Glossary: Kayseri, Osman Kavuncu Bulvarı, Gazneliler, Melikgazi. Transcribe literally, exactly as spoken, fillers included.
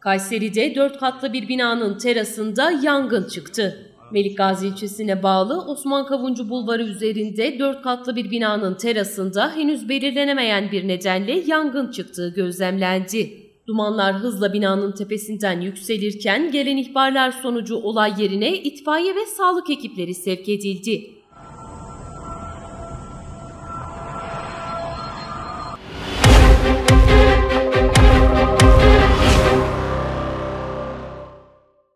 Kayseri'de dört katlı bir binanın terasında yangın çıktı. Melikgazi ilçesine bağlı Osman Kavuncu Bulvarı üzerinde dört katlı bir binanın terasında henüz belirlenemeyen bir nedenle yangın çıktığı gözlemlendi. Dumanlar hızla binanın tepesinden yükselirken gelen ihbarlar sonucu olay yerine itfaiye ve sağlık ekipleri sevk edildi.